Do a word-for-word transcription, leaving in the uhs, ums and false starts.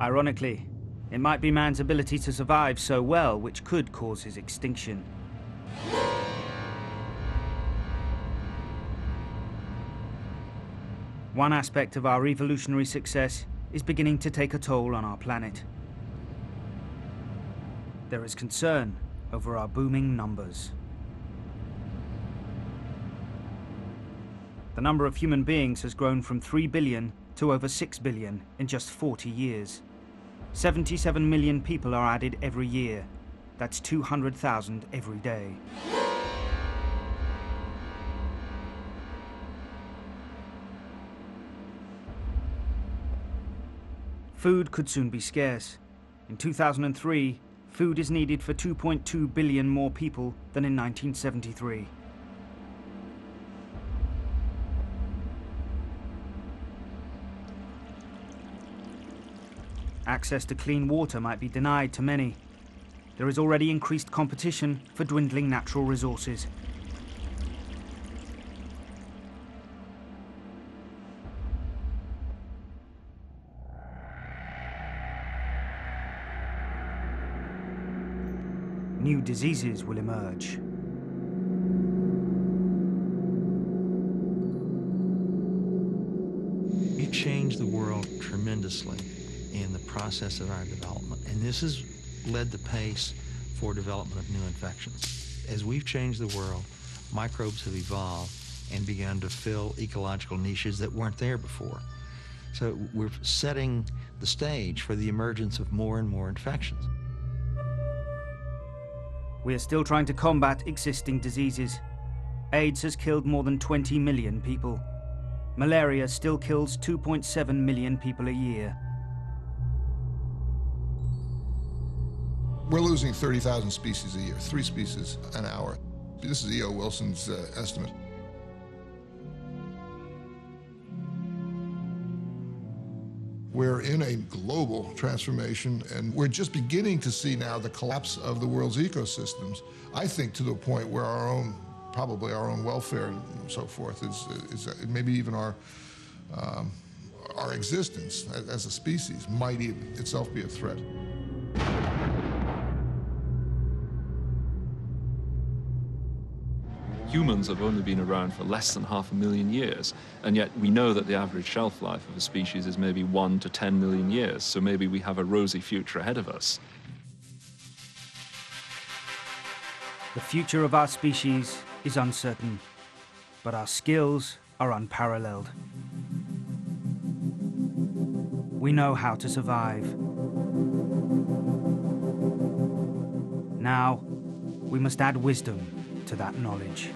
Ironically, it might be man's ability to survive so well which could cause his extinction. One aspect of our evolutionary success is beginning to take a toll on our planet. There is concern over our booming numbers. The number of human beings has grown from three billion to over six billion in just forty years. seventy-seven million people are added every year. That's two hundred thousand every day. Food could soon be scarce. In two thousand three, food is needed for two point two billion more people than in nineteen seventy-three. Access to clean water might be denied to many. There is already increased competition for dwindling natural resources. New diseases will emerge. You changed the world tremendously in the process of our development, and this has led the pace for development of new infections. As we've changed the world, microbes have evolved and begun to fill ecological niches that weren't there before. So we're setting the stage for the emergence of more and more infections. We are still trying to combat existing diseases. AIDS has killed more than twenty million people. Malaria still kills two point seven million people a year. We're losing thirty thousand species a year, three species an hour. This is E O Wilson's uh, estimate. We're in a global transformation, and we're just beginning to see now the collapse of the world's ecosystems, I think, to the point where our own, probably our own welfare and so forth, is, is maybe even our, um, our existence as a species might even itself be a threat. Humans have only been around for less than half a million years, and yet we know that the average shelf life of a species is maybe one to ten million years, so maybe we have a rosy future ahead of us. The future of our species is uncertain, but our skills are unparalleled. We know how to survive. Now, we must add wisdom to that knowledge.